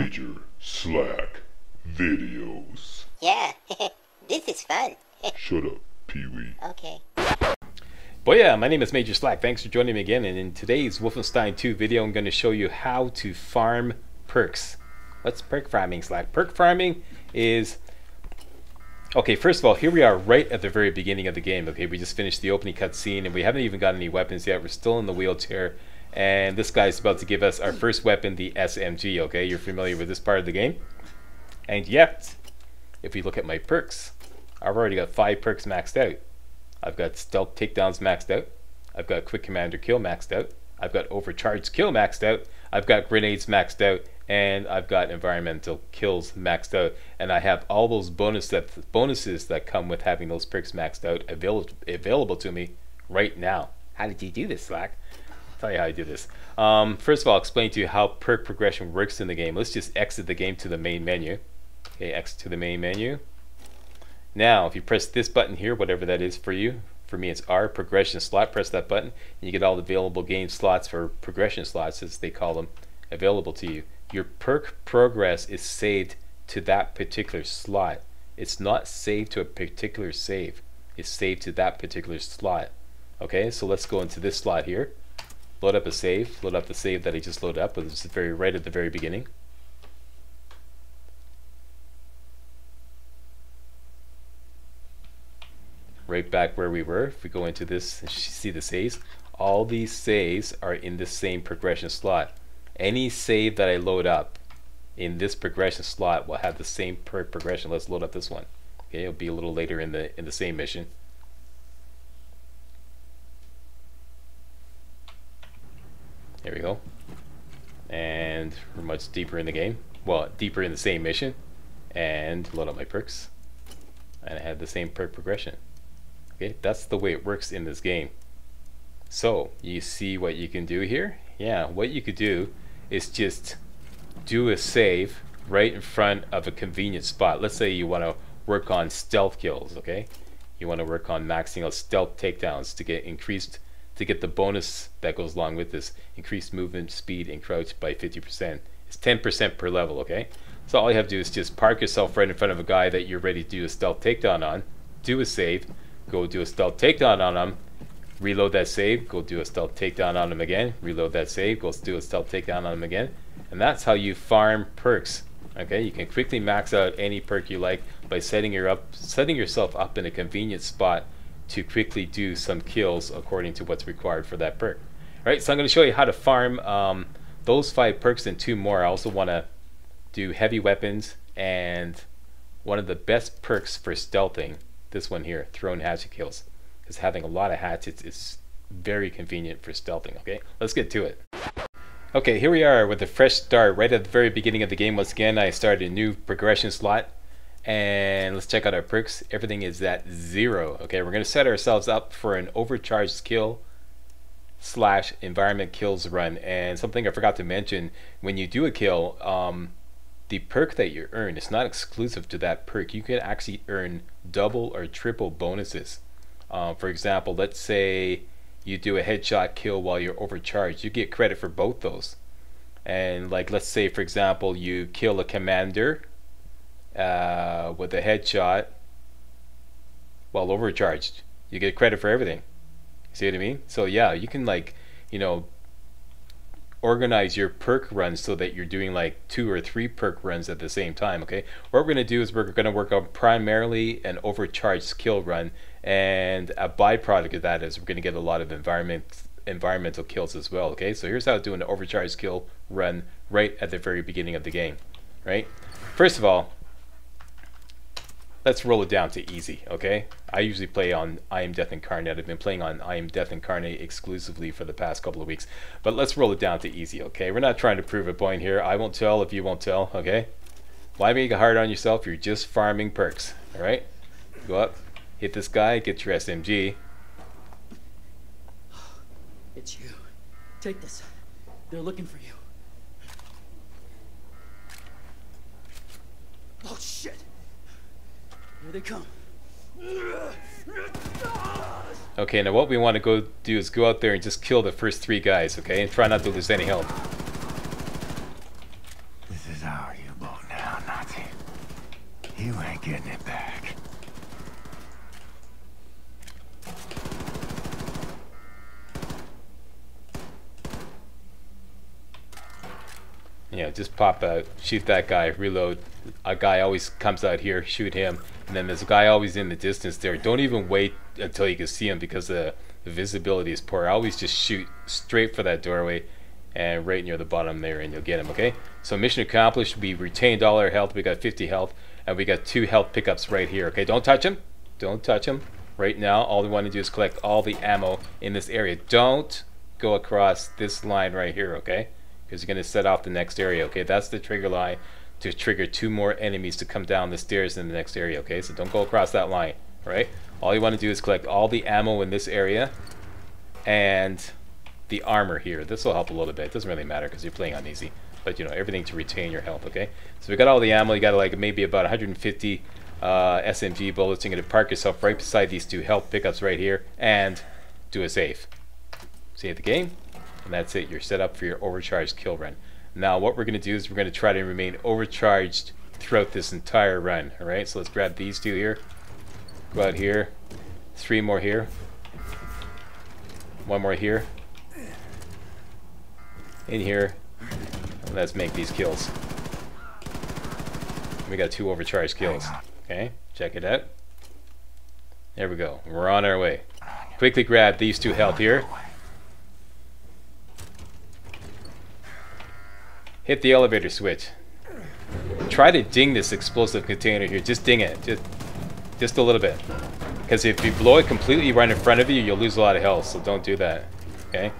Major Slack videos. Yeah, this is fun. Shut up, Pee Wee. Okay. But yeah, my name is Major Slack. Thanks for joining me again. And in today's Wolfenstein 2 video, I'm going to show you how to farm perks. What's perk farming, Slack? Perk farming is... Okay, first of all, here we are right at the very beginning of the game. Okay, we just finished the opening cutscene and we haven't even got any weapons yet. We're still in the wheelchair. And this guy's about to give us our first weapon, the SMG, okay? You're familiar with this part of the game. And yet, if we look at my perks, I've already got 5 perks maxed out. I've got Stealth Takedowns maxed out. I've got Quick Commander Kill maxed out. I've got Overcharged Kill maxed out. I've got Grenades maxed out. And I've got Environmental Kills maxed out. And I have all those bonuses that come with having those perks maxed out available to me right now. How did you do this, Slack? Tell you how I do this. First of all, I'll explain to you how perk progression works in the game. Let's just exit the game to the main menu. Okay, exit to the main menu. Now, if you press this button here, whatever that is for you, for me it's R, progression slot, press that button, and you get all the available game slots, for progression slots as they call them, available to you. Your perk progress is saved to that particular slot. It's not saved to a particular save. It's saved to that particular slot. Okay, so let's go into this slot here. Load up a save, load up the save that I just loaded up, which is right at the very beginning. Right back where we were, if we go into this, you see the saves. All these saves are in the same progression slot. Any save that I load up in this progression slot will have the same progression. Let's load up this one. Okay, it'll be a little later in the same mission. There we go. And we're much deeper in the game. Well, deeper in the same mission. And load up my perks. And I have the same perk progression. Okay, that's the way it works in this game. So, you see what you can do here? Yeah, what you could do is just do a save right in front of a convenient spot. Let's say you want to work on stealth kills, okay? You want to work on maxing out stealth takedowns to get increased... to get the bonus that goes along with this, increased movement speed and crouch by 50%. It's 10% per level, okay? So all you have to do is just park yourself right in front of a guy that you're ready to do a stealth takedown on, do a save, go do a stealth takedown on him, reload that save, go do a stealth takedown on him again, reload that save, go do a stealth takedown on him again, and that's how you farm perks, okay? You can quickly max out any perk you like by setting yourself up in a convenient spot to quickly do some kills according to what's required for that perk. Alright, so I'm going to show you how to farm those 5 perks and 2 more. I also want to do heavy weapons and one of the best perks for stealthing, this one here, thrown hatchet kills. Because having a lot of hatchets is very convenient for stealthing, okay? Let's get to it. Okay, here we are with a fresh start right at the very beginning of the game. Once again, I started a new progression slot. And let's check out our perks. Everything is at 0. Okay, we're going to set ourselves up for an overcharged kill / environment kills run. And something I forgot to mention, when you do a kill, the perk that you earn is not exclusive to that perk. You can actually earn double or triple bonuses. For example, let's say you do a headshot kill while you're overcharged. You get credit for both those. And like, let's say, for example, you kill a commander with a headshot while overcharged. You get credit for everything. See what I mean? So yeah, you can, like, you know, organize your perk runs so that you're doing like 2 or 3 perk runs at the same time, okay? What we're going to do is we're going to work on primarily an overcharged kill run, and a byproduct of that is we're going to get a lot of environmental kills as well, okay? So here's how to do an overcharged kill run right at the very beginning of the game, right? First of all, let's roll it down to easy, okay? I usually play on I Am Death Incarnate. I've been playing on I Am Death Incarnate exclusively for the past couple of weeks. But let's roll it down to easy, okay? We're not trying to prove a point here. I won't tell if you won't tell, okay? Why make it hard on yourself? You're just farming perks, all right? Go up, hit this guy, get your SMG. It's you. Take this. They're looking for you. Oh, shit! Here they come. Okay, now what we want to go do is go out there and just kill the first 3 guys, okay? And try not to lose any health. This is our U-boat now, Nazi. You ain't getting it back. Yeah, just pop out, shoot that guy, reload. A guy always comes out here, shoot him, and then there's a guy always in the distance there. Don't even wait until you can see him because the visibility is poor. I always just shoot straight for that doorway and right near the bottom there, and you'll get him, okay? So mission accomplished. We retained all our health. We got 50 health, and we got 2 health pickups right here, okay? Don't touch him. Don't touch him. Right now, all we want to do is collect all the ammo in this area. Don't go across this line right here, okay? Because you're going to set off the next area, okay? That's the trigger line to trigger 2 more enemies to come down the stairs in the next area, okay? So don't go across that line, right? All you want to do is collect all the ammo in this area and the armor here. This will help a little bit. It doesn't really matter because you're playing on easy. But, you know, everything to retain your health, okay? So we got all the ammo. You got like maybe about 150 SMG bullets. You're going to park yourself right beside these 2 health pickups right here and do a save. Save the game. And that's it. You're set up for your overcharged kill run. Now what we're going to do is we're going to try to remain overcharged throughout this entire run. Alright, so let's grab these 2 here. Go out here. 3 more here. 1 more here. In here. And let's make these kills. We got 2 overcharged kills. Okay, check it out. There we go. We're on our way. Quickly grab these 2 health here. Hit the elevator switch. Try to ding this explosive container here. Just ding it. Just a little bit. Because if you blow it completely right in front of you, you'll lose a lot of health. So don't do that. Okay?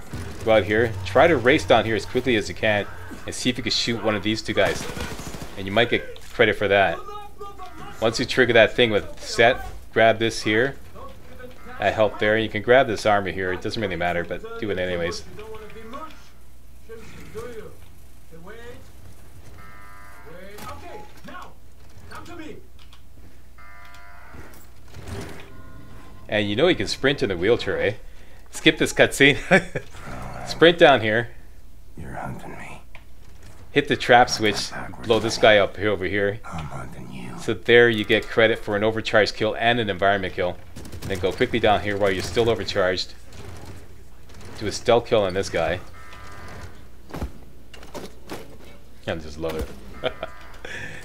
Go out here. Try to race down here as quickly as you can. And see if you can shoot one of these 2 guys. And you might get credit for that. Once you trigger that thing with set, grab this here. That health there. You can grab this armor here. It doesn't really matter, but do it anyways. And you know he can sprint in the wheelchair, eh? Skip this cutscene. Sprint down here. You're hunting me. Hit the trap switch. Blow this guy up here over here. I'm hunting you. So there you get credit for an overcharged kill and an environment kill. And then go quickly down here while you're still overcharged. Do a stealth kill on this guy. I just love it.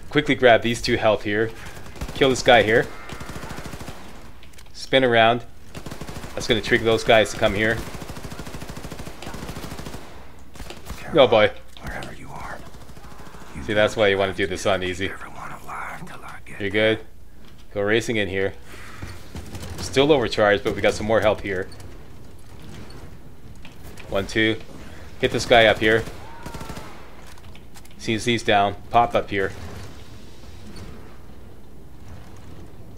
Quickly grab these 2 health here. Kill this guy here. Spin around. That's going to trigger those guys to come here. Careful, oh boy. Wherever you are. You see, that's why you want to do this on easy. You're good. Go racing in here. Still overcharged, but we got some more health here. 1, 2. Hit this guy up here. See, he's down. Pop up here.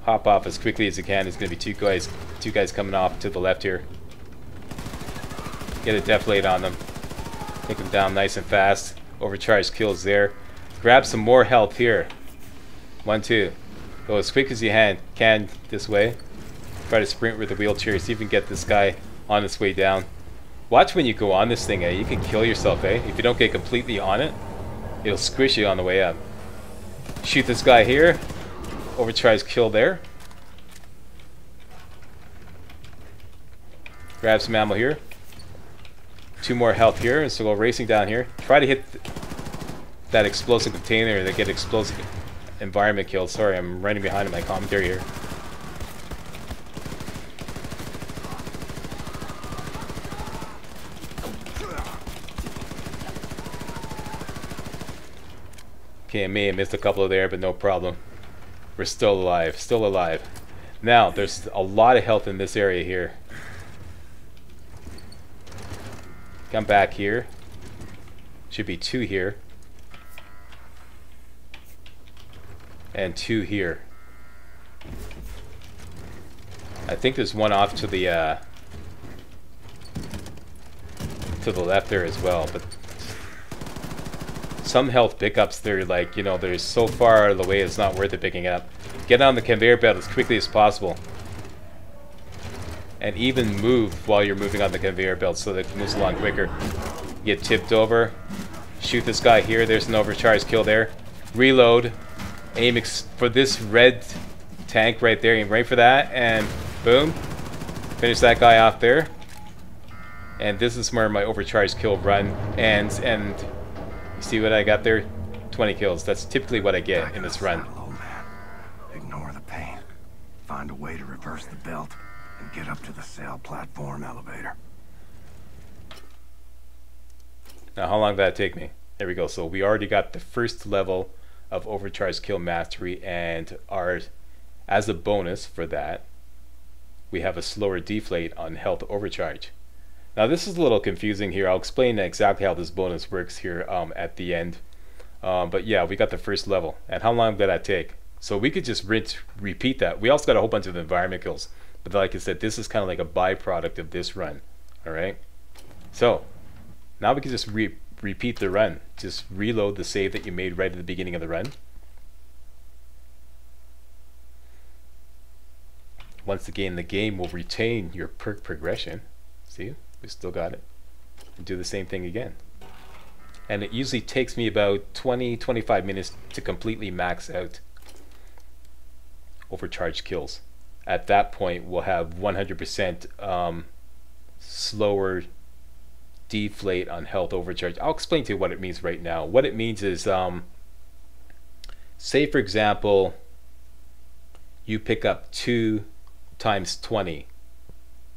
Hop off as quickly as you can. There's going to be 2 guys coming off to the left here. Get a deflate on them. Take them down nice and fast. Overcharged kills there. Grab some more health here. 1, 2. Go as quick as you can this way. Try to sprint with the wheelchair. See if you can get this guy on his way down. Watch when you go on this thing, eh? You can kill yourself, eh? If you don't get completely on it, it'll squish you on the way up. Shoot this guy here. Overcharged kill there. Grab some ammo here. 2 more health here, and so go racing down here. Try to hit that explosive container that get explosive environment killed. Sorry, I'm running behind in my commentary here. Okay, I may have missed a couple there, but no problem. We're still alive, still alive. Now, there's a lot of health in this area here. Come back here. Should be 2 here. And 2 here. I think there's 1 off to the left there as well, but some health pickups, they're like, you know, they're so far out of the way it's not worth it picking up. Get on the conveyor belt as quickly as possible. And even move while you're moving on the conveyor belt so that it moves along quicker. Get tipped over. Shoot this guy here. There's an overcharge kill there. Reload. Aim for this red tank right there. Aim right for that. And boom. Finish that guy off there. And this is where my overcharge kill run ends. And you see what I got there? 20 kills. That's typically what I get in this run. Ignore the pain. Find a way to reverse the belt and get up to the sail platform elevator. Now, how long did that take me? There we go. So we already got the first level of overcharge kill mastery, and as a bonus for that, we have a slower deflate on health overcharge. Now this is a little confusing here. I'll explain exactly how this bonus works here at the end. But yeah, we got the first level. And how long did that take? So we could just repeat that. We also got a whole bunch of environment kills. But like I said, this is kind of like a byproduct of this run. Alright? So, now we can just repeat the run. Just reload the save that you made right at the beginning of the run. Once again, the game will retain your perk progression. See? We still got it. And do the same thing again. And it usually takes me about 20-25 minutes to completely max out overcharge kills. At that point, we'll have 100% slower deflate on health overcharge. I'll explain to you what it means right now. What it means is, say for example, you pick up 2 times 20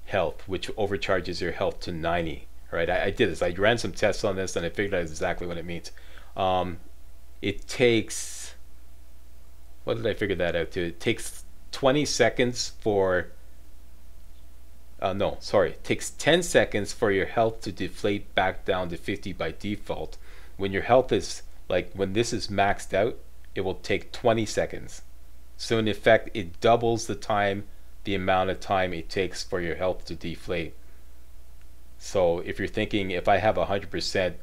health, which overcharges your health to 90. Right? I did this. I ran some tests on this, and I figured out exactly what it means. It takes. What did I figure that out to? It takes 20 seconds for. No, sorry. It takes 10 seconds for your health to deflate back down to 50 by default. When your health is when this is maxed out, it will take 20 seconds. So in effect, it doubles the time, the amount of time it takes for your health to deflate. So if you're thinking, if I have 100%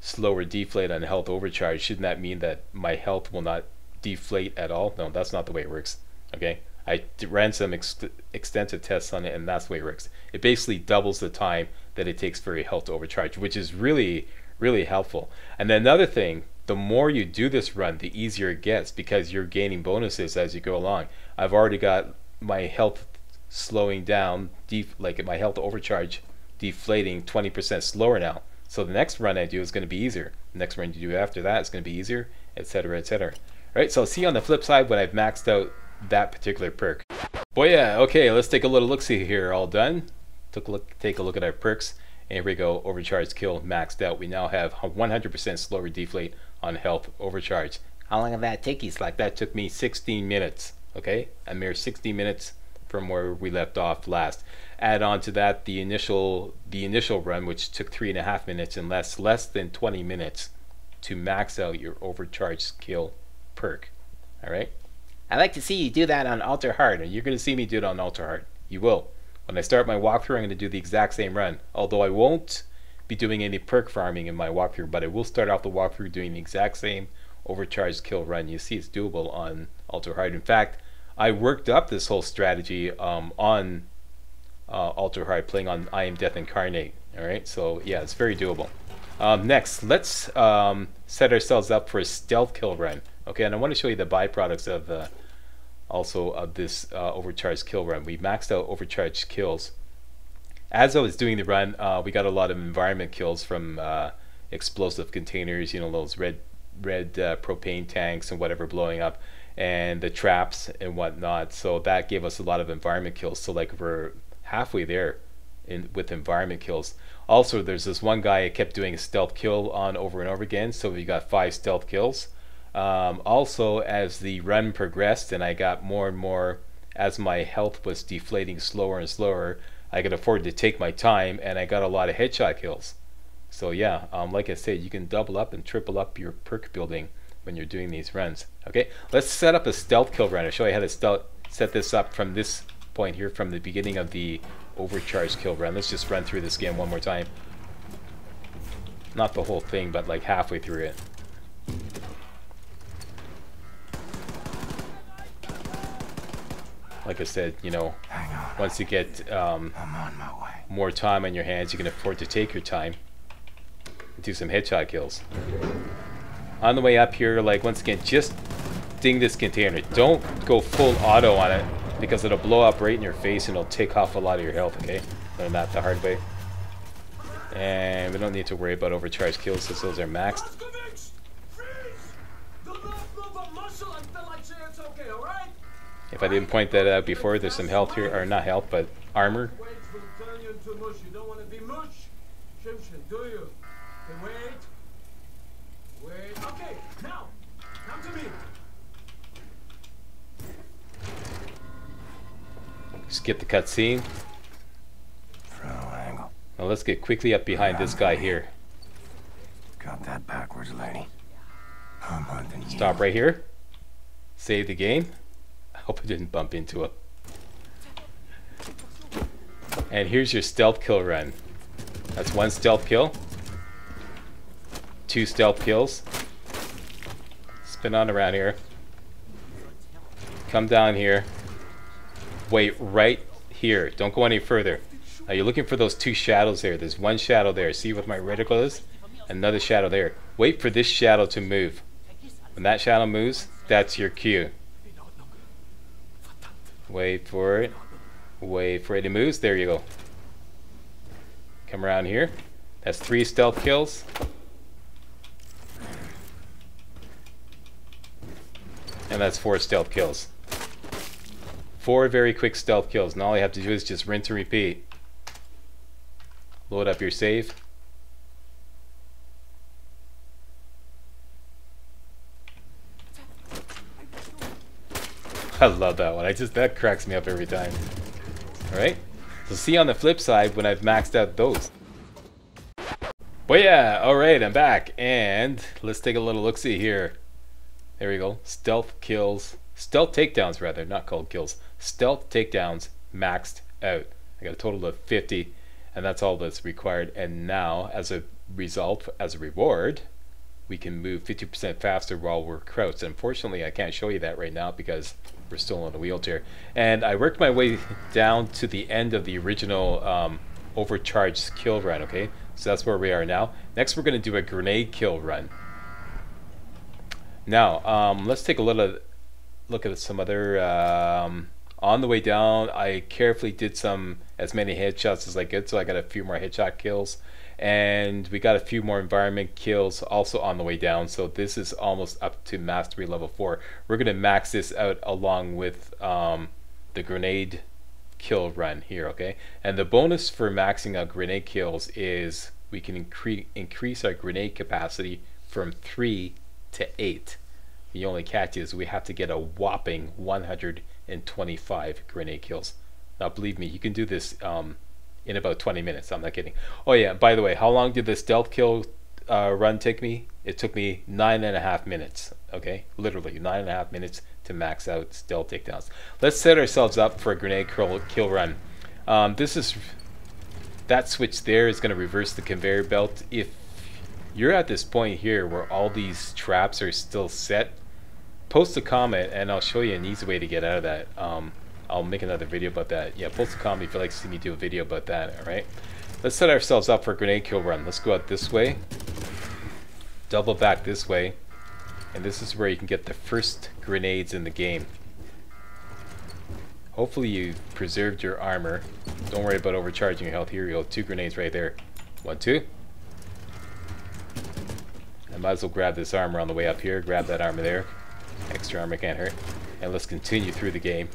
slower deflate on health overcharge, shouldn't that mean that my health will not deflate at all? No, that's not the way it works. Okay, I ran some extensive tests on it, and that's the way it works. It basically doubles the time that it takes for your health to overcharge, which is really, really helpful. And then another thing, the more you do this run, the easier it gets because you're gaining bonuses as you go along. I've already got my health slowing down, my health overcharge deflating 20% slower now. So the next run I do is going to be easier. The next run you do after that is going to be easier, etc., etc. Right? So see on the flip side when I've maxed out that particular perk. But yeah, okay, let's take a little look-see here. All done. Take a look at our perks. And here we go, overcharge kill maxed out. We now have 100% slower deflate on health overcharge. How long did that take you? Like that took me 16 minutes. Okay, a mere 60 minutes from where we left off last. Add on to that the initial run, which took 3.5 minutes and less than 20 minutes to max out your overcharge kill perk. All right. I like to see you do that on Alter Hard, and you're going to see me do it on Alter Hard. You will. When I start my walkthrough, I'm going to do the exact same run, although I won't be doing any perk farming in my walkthrough, but I will start off the walkthrough doing the exact same overcharge kill run. You see, it's doable on Alter Hard. In fact, I worked up this whole strategy on Alter Hard, playing on I Am Death Incarnate. All right, so yeah, it's very doable. Next, let's set ourselves up for a stealth kill run. Okay, and I want to show you the byproducts of this overcharge kill run. We maxed out overcharge kills. As I was doing the run, we got a lot of environment kills from explosive containers. You know, those red propane tanks and whatever blowing up, and the traps and whatnot. So that gave us a lot of environment kills. So like we're halfway there with environment kills. Also, there's this one guy I kept doing a stealth kill on over and over again. So we got 5 stealth kills. Also, as the run progressed and I got more and more, as my health was deflating slower and slower, I could afford to take my time and I got a lot of headshot kills. So yeah, like I said, you can double up and triple up your perk building when you're doing these runs. Okay, let's set up a stealth kill run. I'll show you how to set this up from this point here, from the beginning of the overcharge kill run. Let's just run through this game one more time. Not the whole thing, but like halfway through it. Like I said, you know, once you get more time on your hands, you can afford to take your time. do some headshot kills. On the way up here, like, once again, just ding this container. Don't go full auto on it, because it'll blow up right in your face and it'll take off a lot of your health, okay? Learn that the hard way. And we don't need to worry about overcharged kills since those are maxed. If I didn't point that out before, there's some health here, or not health, but armor. Okay, now, come to me. Skip the cutscene. Now let's get quickly up behind this guy here. Got that backwards, lady. Stop right here. Save the game. I hope I didn't bump into him. And here's your stealth kill run. That's one stealth kill. Two stealth kills. Spin on around here. Come down here. Wait right here. Don't go any further. Now you're looking for those two shadows there. There's one shadow there. See what my reticle is? Another shadow there. Wait for this shadow to move. When that shadow moves, that's your cue. Wait for it. Wait for it. It moves. There you go. Come around here. That's three stealth kills. And that's four stealth kills. Four very quick stealth kills, and all you have to do is just rinse and repeat. Load up your save. I love that one. That cracks me up every time. Alright? So see on the flip side when I've maxed out those. But yeah, alright, I'm back. And let's take a little look-see here. There we go. Stealth kills. Stealth takedowns, rather, not called kills. Stealth takedowns maxed out. I got a total of 50, and that's all that's required. And now, as a result, as a reward, we can move 50% faster while we're crouched. Unfortunately, I can't show you that right now because we're still on a wheelchair. And I worked my way down to the end of the original overcharged kill run, okay? So that's where we are now. Next, we're going to do a grenade kill run. Now, let's take a little look at some other, on the way down, I carefully did as many headshots as I could, so I got a few more headshot kills, and we got a few more environment kills also on the way down, so this is almost up to mastery level 4. We're going to max this out along with the grenade kill run here, okay? And the bonus for maxing out grenade kills is we can increase our grenade capacity from 3 to 8. The only catch is we have to get a whopping 125 grenade kills. Now believe me, you can do this in about 20 minutes. I'm not kidding. Oh yeah, by the way, how long did the stealth kill run take me? It took me 9.5 minutes, okay? Literally 9.5 minutes to max out stealth takedowns. Let's set ourselves up for a grenade kill run. That switch there is going to reverse the conveyor belt. If you're at this point here where all these traps are still set, post a comment and I'll show you an easy way to get out of that. I'll make another video about that. Yeah, post a comment if you'd like to see me do a video about that. Alright, let's set ourselves up for a grenade kill run. Let's go out this way, double back this way, and this is where you can get the first grenades in the game. Hopefully you preserved your armor. Don't worry about overcharging your health. Here you go, two grenades right there. 1, 2. Might as well grab this armor on the way up here. Grab that armor there. Extra armor can't hurt. And let's continue through the game.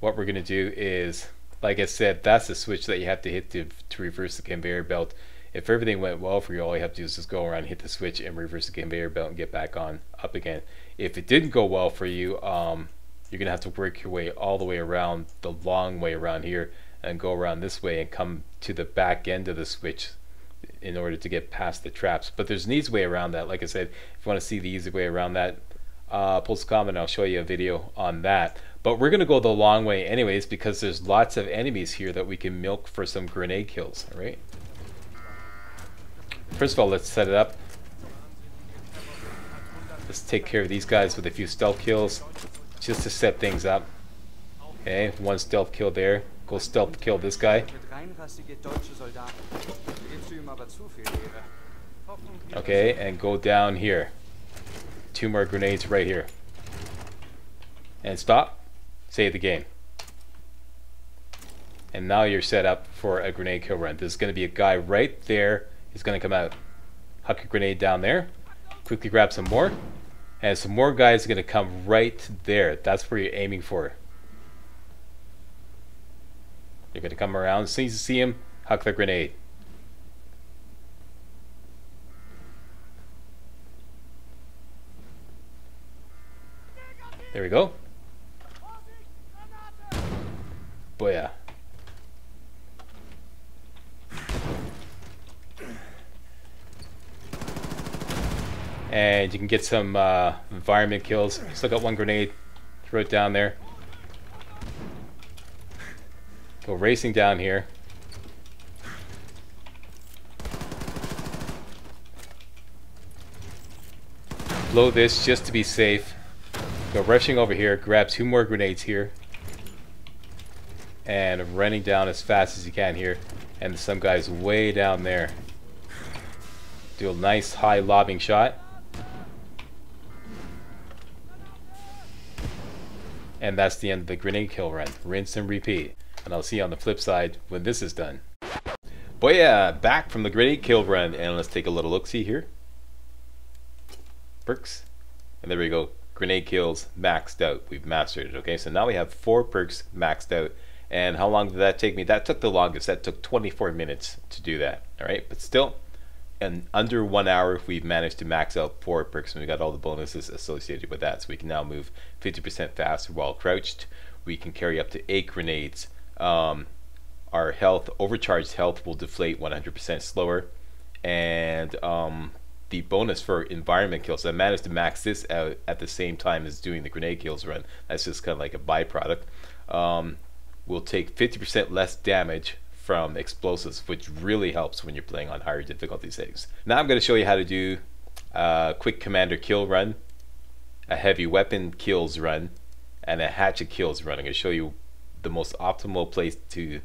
What we're going to do is, like I said, that's the switch that you have to hit to reverse the conveyor belt. If everything went well for you, all you have to do is just go around, hit the switch, and reverse the conveyor belt and get back on up again. If it didn't go well for you, you're going to have to work your way all the way around, the long way around here, and go around this way and come to the back end of the switch in order to get past the traps. But there's an easy way around that. Like I said, if you want to see the easy way around that, post a comment, I'll show you a video on that. But we're going to go the long way anyways, because there's lots of enemies here that we can milk for some grenade kills. All right, first of all, let's set it up. Let's take care of these guys with a few stealth kills just to set things up. Okay, one stealth kill there. Go stealth kill this guy. Okay, and go down here. Two more grenades right here. And stop. Save the game. And now you're set up for a grenade kill run. There's going to be a guy right there. He's going to come out. Huck a grenade down there. Quickly grab some more. And some more guys are going to come right there. That's where you're aiming for. You're going to come around. As soon as you see him, huck the grenade. There we go. Booyah. And you can get some environment kills. Still got one grenade. Throw it down there. Go racing down here. Blow this just to be safe. Go rushing over here. Grab two more grenades here. And running down as fast as you can here. And some guys way down there. Do a nice high lobbing shot. And that's the end of the grenade kill run. Rinse and repeat. And I'll see you on the flip side when this is done. But yeah, back from the grenade kill run. And let's take a little look-see here. Perks. And there we go. Grenade kills maxed out. We've mastered it. Okay, so now we have 4 perks maxed out. And how long did that take me? That took the longest. That took 24 minutes to do that. All right, but still, in under 1 hour, we've managed to max out 4 perks, and we got all the bonuses associated with that. So we can now move 50% faster while crouched. We can carry up to 8 grenades. Our health, overcharged health, will deflate 100% slower. And the bonus for environment kills, I managed to max this out at the same time as doing the grenade kills run. That's just kind of like a byproduct. We'll take 50% less damage from explosives, which really helps when you're playing on higher difficulty settings. Now I'm going to show you how to do a quick commander kill run, a heavy weapon kills run, and a hatchet kills run. I'm going to show you the most optimal place to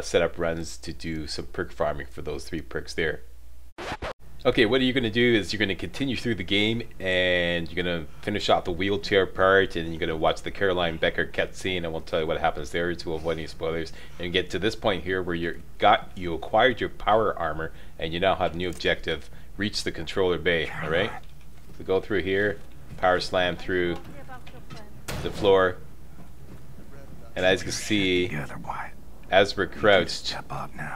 set up runs to do some perk farming for those 3 perks there. Okay, what are you going to do is you're going to continue through the game, and you're going to finish off the wheelchair part, and you're going to watch the Caroline Becker cutscene. I won't tell you what happens there to avoid any spoilers, and get to this point here where you acquired your power armor, and you now have a new objective: reach the controller bay. All right, so go through here, power slam through the floor, and as you can see, as we're crouched,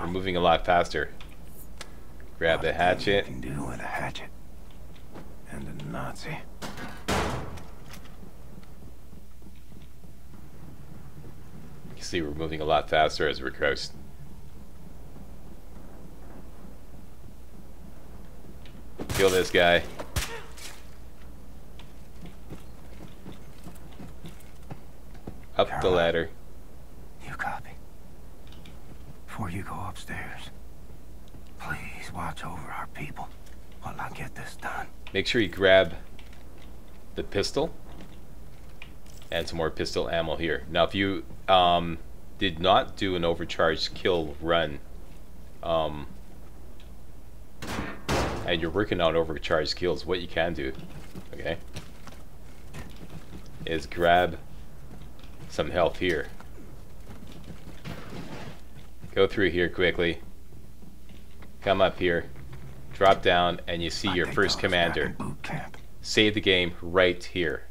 we're moving a lot faster. Grab the hatchet. Can do with a hatchet and a Nazi. You can see we're moving a lot faster as we're crouched. Kill this guy. Up Caroline, the ladder. You copy? Before you go upstairs, please watch over our people while I get this done. Make sure you grab the pistol and some more pistol ammo here. Now, if you did not do an overcharged kill run, and you're working on overcharged kills, what you can do, okay, is grab some health here. Go through here quickly. Come up here, drop down, and you see your first commander. Save the game right here.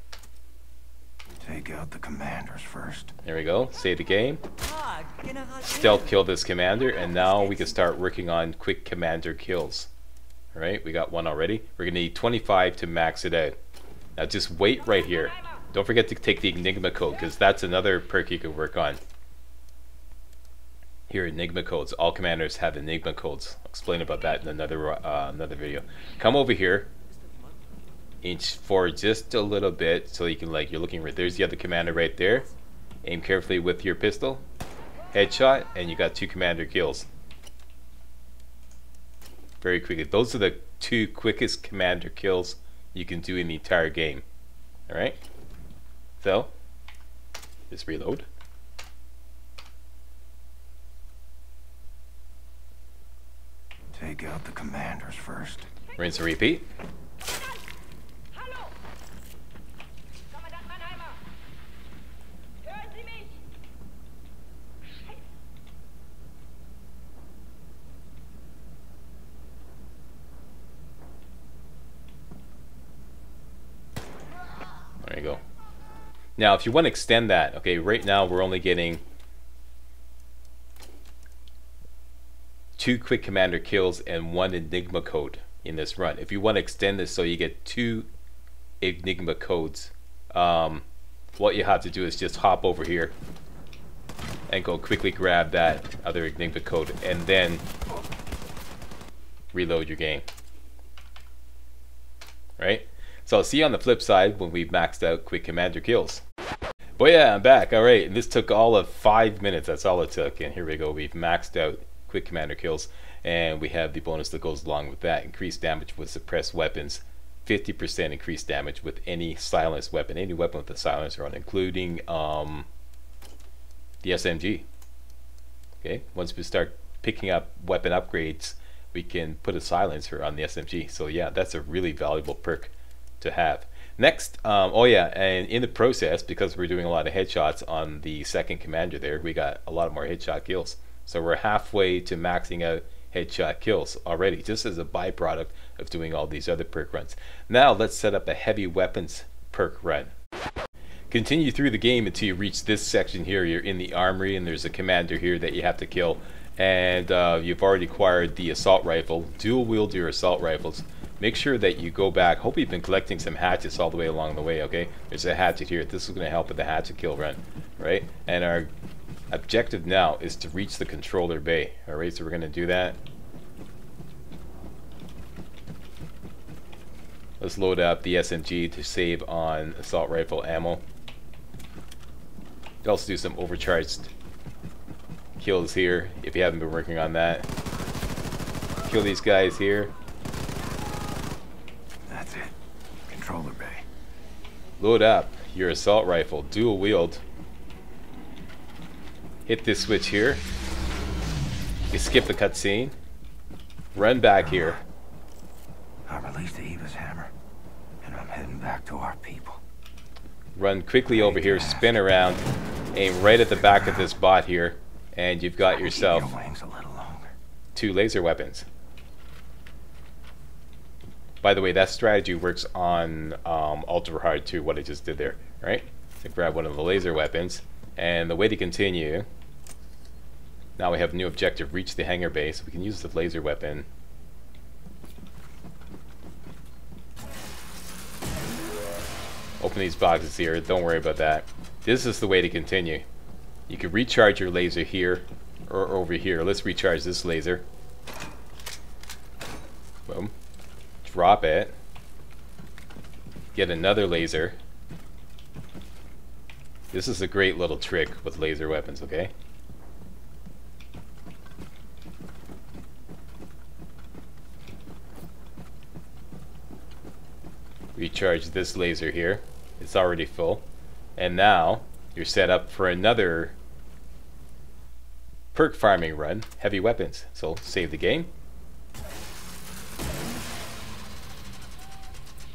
Take out the commanders first. There we go. Save the game. Stealth kill this commander, and now we can start working on quick commander kills. All right, we got one already. We're gonna need 25 to max it out. Now just wait right here. Don't forget to take the Enigma code, because that's another perk you can work on. Here, Enigma codes. All commanders have Enigma codes. I'll explain about that in another video. Come over here. Inch forward just a little bit so you can, like, you're looking right. There's the other commander right there. Aim carefully with your pistol. Headshot, and you got 2 commander kills. Very quickly. Those are the 2 quickest commander kills you can do in the entire game. All right. So, just reload. Take out the commanders first. Rinse and repeat. There you go. Now, if you want to extend that, okay, right now we're only getting 2 quick commander kills and 1 Enigma code in this run. If you want to extend this so you get 2 Enigma codes, what you have to do is just hop over here and go quickly grab that other Enigma code and then reload your game. Right? So I'll see you on the flip side when we've maxed out quick commander kills. But yeah, I'm back. Alright, and this took all of 5 minutes. That's all it took. And here we go. We've maxed out quick commander kills, and we have the bonus that goes along with that. Increased damage with suppressed weapons, 50% increased damage with any silenced weapon, any weapon with a silencer on, including the SMG. Okay, once we start picking up weapon upgrades, we can put a silencer on the SMG. So yeah, that's a really valuable perk to have. Next, oh yeah, and in the process, because we're doing a lot of headshots on the second commander there, we got a lot more headshot kills. So we're halfway to maxing out headshot kills already, just as a byproduct of doing all these other perk runs. Now let's set up a heavy weapons perk run. Continue through the game until you reach this section here. You're in the armory and there's a commander here that you have to kill. And you've already acquired the assault rifle. Dual wield your assault rifles. Make sure that you go back. Hope you've been collecting some hatchets all the way along the way, okay? There's a hatchet here. This is going to help with the hatchet kill run, right? And our objective now is to reach the controller bay. Alright, so we're going to do that. Let's load up the SMG to save on assault rifle ammo. We'll also do some overcharged kills here if you haven't been working on that. Kill these guys here. That's it. Controller bay. Load up your assault rifle. Dual wield. Hit this switch here. You skip the cutscene. Run back here. I released the Eva's hammer, and I'm heading back to our people. Run quickly over here, spin around, aim right at the back of this bot here, and you've got yourself 2 laser weapons. By the way, that strategy works on Ultra Hard too, what I just did there, right? So grab one of the laser weapons. And the way to continue, now we have a new objective, reach the hangar base. We can use the laser weapon. Open these boxes here, don't worry about that. This is the way to continue. You can recharge your laser here or over here. Let's recharge this laser. Boom. Drop it. Get another laser. This is a great little trick with laser weapons, okay? Recharge this laser here. It's already full. And now you're set up for another perk farming run, heavy weapons. So save the game.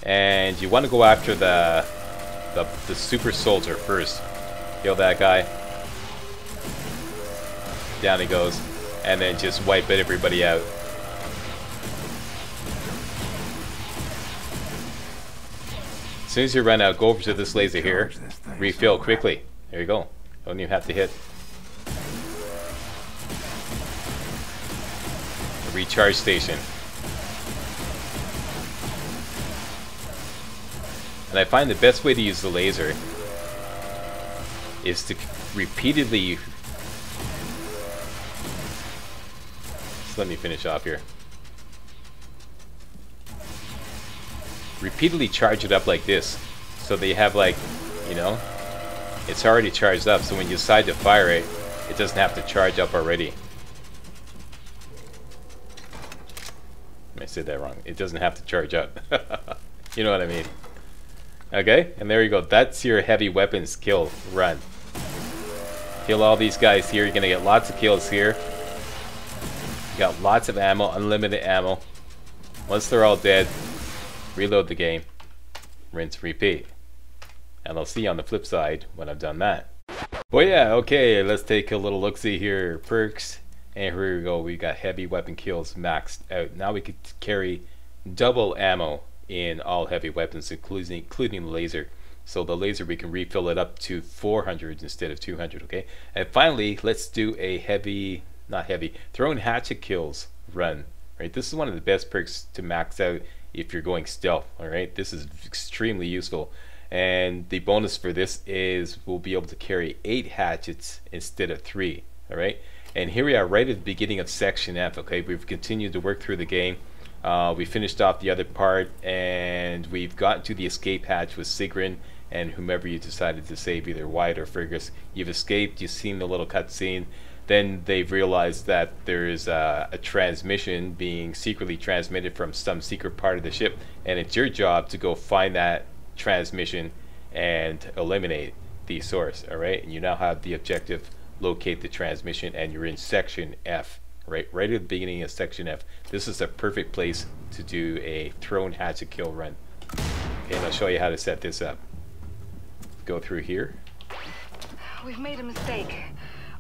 And you want to go after the super soldier first. Kill that guy. Down he goes. And then just wipe everybody out. As soon as you run out, go over to this laser here. Refill quickly. There you go. Don't even have to hit. A recharge station. And I find the best way to use the laser is to repeatedly... Just let me finish off here. Repeatedly charge it up like this, so that you have, like, you know, it's already charged up, so when you decide to fire it, it doesn't have to charge up already. I said that wrong. It doesn't have to charge up. You know what I mean. Okay, and there you go. That's your heavy weapons kill run. Kill all these guys here. You're going to get lots of kills here. You're got lots of ammo, unlimited ammo. Once they're all dead, reload the game, rinse, repeat. And I'll see you on the flip side when I've done that. But yeah, okay, let's take a little look-see here. Perks, and here we go. We got heavy weapon kills maxed out. Now we could carry double ammo in all heavy weapons, including the laser. So the laser, we can refill it up to 400 instead of 200, okay? And finally, let's do a heavy, not heavy, thrown hatchet kills run, right? This is one of the best perks to max out if you're going stealth, all right? This is extremely useful. And the bonus for this is we'll be able to carry 8 hatchets instead of 3, all right? And here we are right at the beginning of Section F, okay? We've continued to work through the game. We finished off the other part, and we've gotten to the escape hatch with Sigrun and whomever you decided to save, either Wyatt or Fergus. You've escaped, you've seen the little cutscene. Then they've realized that there is a transmission being secretly transmitted from some secret part of the ship, and it's your job to go find that transmission and eliminate the source, all right? And you now have the objective, locate the transmission, and you're in Section F. Right at the beginning of Section F. This is a perfect place to do a thrown hatchet kill run. Okay, and I'll show you how to set this up. Go through here. We've made a mistake.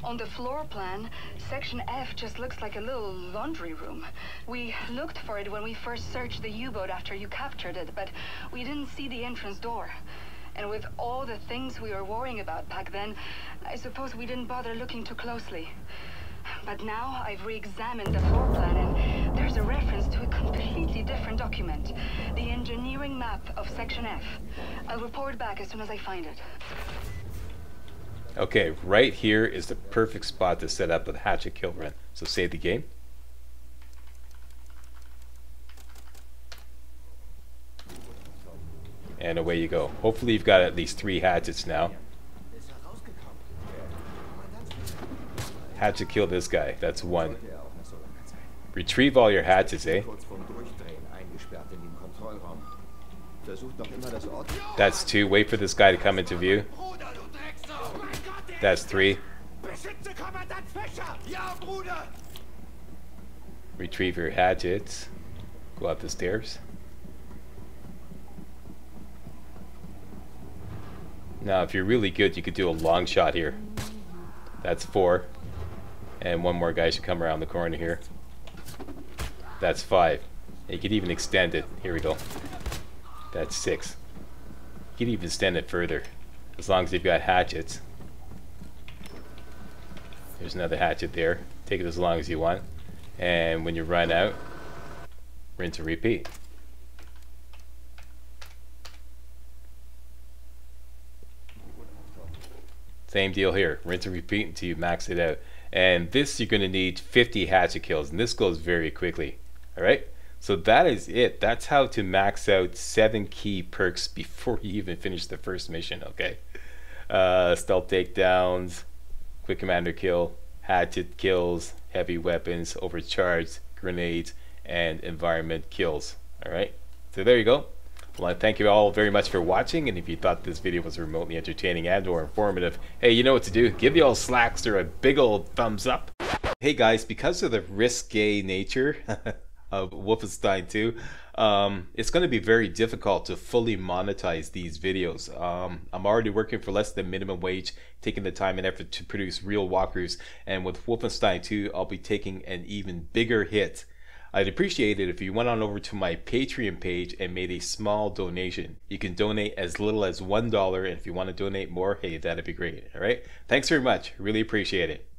On the floor plan, Section F just looks like a little laundry room. We looked for it when we first searched the U-boat after you captured it, but we didn't see the entrance door. And with all the things we were worrying about back then, I suppose we didn't bother looking too closely. But now I've re-examined the floor plan, and there's a reference to a completely different document. The engineering map of Section F. I'll report back as soon as I find it. Okay, right here is the perfect spot to set up a hatchet kill run. So save the game. And away you go. Hopefully you've got at least 3 hatchets now. Hatchet kill this guy, that's 1. Retrieve all your hatchets, eh? That's 2, wait for this guy to come into view. That's 3. Retrieve your hatchets. Go up the stairs. Now if you're really good, you could do a long shot here. That's 4. And one more guy should come around the corner here. That's 5. You could even extend it. Here we go. That's 6. You could even extend it further. As long as you've got hatchets. There's another hatchet there. Take it as long as you want. And when you run out, rinse and repeat. Same deal here. Rinse and repeat until you max it out. And this, you're going to need 50 hatchet kills, and this goes very quickly. All right, so that is it. That's how to max out 7 key perks before you even finish the first mission. Okay, stealth takedowns, quick commander kill, hatchet kills, heavy weapons, overcharged grenades, and environment kills. All right, so there you go. Well, I thank you all very much for watching, and if you thought this video was remotely entertaining and or informative, hey, you know what to do. Give the old Slackster a big old thumbs up. Hey guys, because of the risque nature of Wolfenstein 2, it's going to be very difficult to fully monetize these videos. I'm already working for less than minimum wage, taking the time and effort to produce real walkthroughs, and with Wolfenstein 2, I'll be taking an even bigger hit. I'd appreciate it if you went on over to my Patreon page and made a small donation. You can donate as little as $1, and if you want to donate more, hey, that'd be great. All right, thanks very much, really appreciate it.